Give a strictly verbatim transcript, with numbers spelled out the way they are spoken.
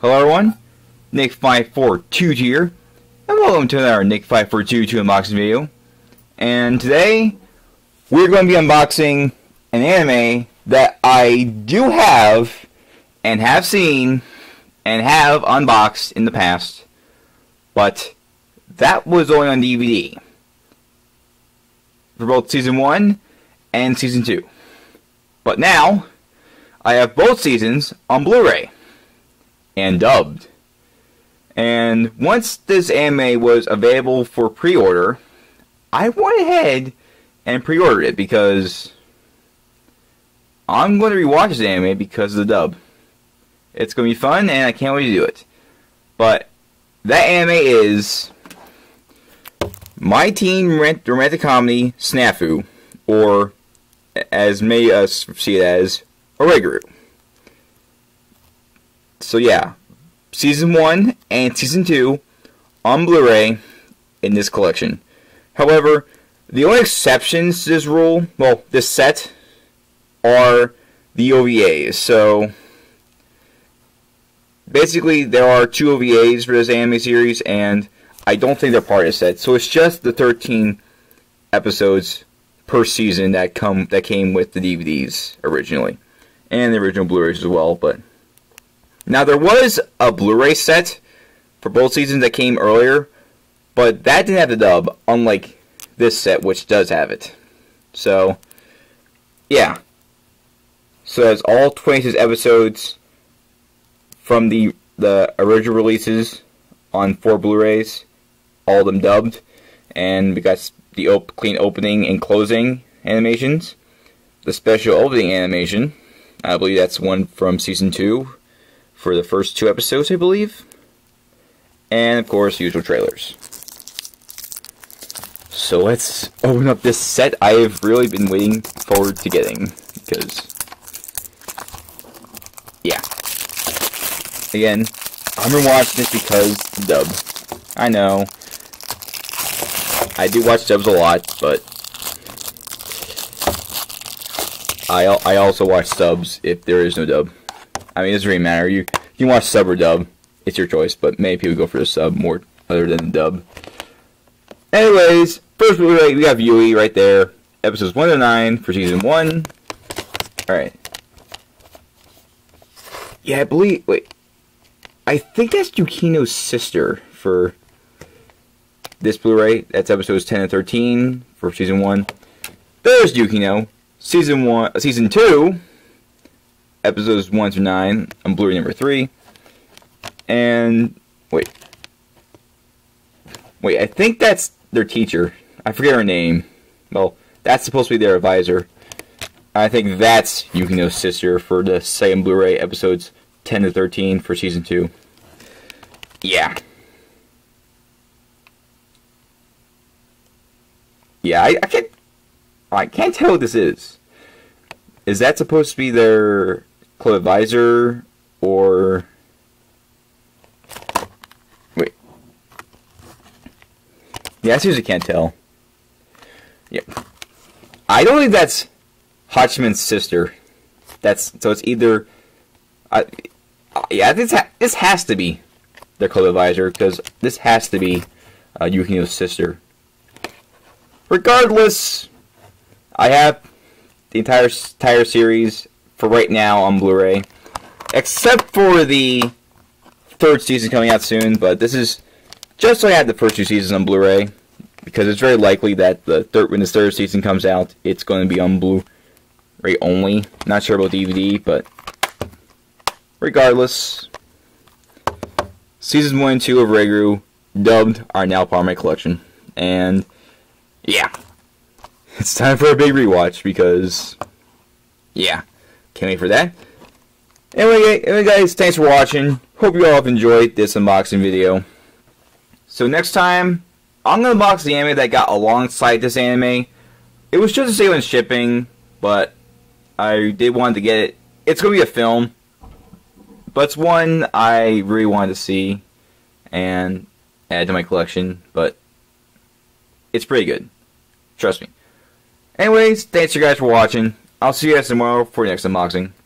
Hello everyone, Nick five four two here, and welcome to another Nick five four two unboxing video. And today, we're going to be unboxing an anime that I do have, and have seen, and have unboxed in the past, but that was only on D V D, for both Season one and Season two. But now, I have both seasons on Blu-ray and dubbed. And once this anime was available for pre-order, I went ahead and pre-ordered it because I'm going to rewatch this anime because of the dub. It's going to be fun and I can't wait to do it. But that anime is My Teen Romantic Comedy SNAFU, or as many of us see it as, Oreguru. So yeah, Season one and Season two on Blu-ray in this collection. However, the only exceptions to this rule, well, this set, are the O V As. So, basically there are two O V As for this anime series, and I don't think they're part of the set. So it's just the thirteen episodes per season that come that came with the D V Ds originally. And the original Blu-rays as well, but... Now, there was a Blu-ray set for both seasons that came earlier, but that didn't have the dub, unlike this set, which does have it. So, yeah. So, that's all twenty-six episodes from the, the original releases on four Blu-rays, all of them dubbed, and we got the op clean opening and closing animations, the special opening animation, I believe that's one from Season two, for the first two episodes, I believe. And, of course, usual trailers. So let's open up this set I have really been waiting forward to getting. Because, yeah. Again, I've been watching this because the dub. I know. I do watch dubs a lot, but I, I also watch subs if there is no dub. I mean, it doesn't really matter. You you watch sub or dub, it's your choice. But many people go for the sub more other than the dub. Anyways, first we we have Yui right there, episodes one to nine for season one. All right. Yeah, I believe. Wait, I think that's Yukino's sister for this Blu-ray. That's episodes ten and thirteen for season one. There's Yukino, season one, season two. Episodes one through nine on Blu-ray number three, and wait, wait. I think that's their teacher. I forget her name. Well, that's supposed to be their advisor. I think that's Yukino's sister for the second Blu-ray, episodes ten to thirteen for season two. Yeah, yeah. I, I can't. I can't tell what this is. Is that supposed to be their club advisor, or wait? Yeah, I seriously can't tell. Yep, I don't think that's Hachiman's sister. That's so it's either. I yeah, this ha this has to be their club advisor because this has to be uh, Yukino's sister. Regardless, I have the entire entire series for right now on Blu-ray, except for the third season coming out soon. But this is just so I had the first two seasons on Blu-ray because it's very likely that the third when the third season comes out, it's going to be on Blu-ray only. Not sure about D V D, but regardless, season one and two of Oreguru dubbed are now part of my collection, and yeah. It's time for a big rewatch because, yeah, can't wait for that. Anyway, anyway, guys, thanks for watching. Hope you all have enjoyed this unboxing video. So next time, I'm going to unbox the anime that got alongside this anime. It was just to say when shipping, but I did want to get it. It's going to be a film, but it's one I really wanted to see and add to my collection, but it's pretty good. Trust me. Anyways, thanks you guys for watching. I'll see you guys tomorrow for the next unboxing.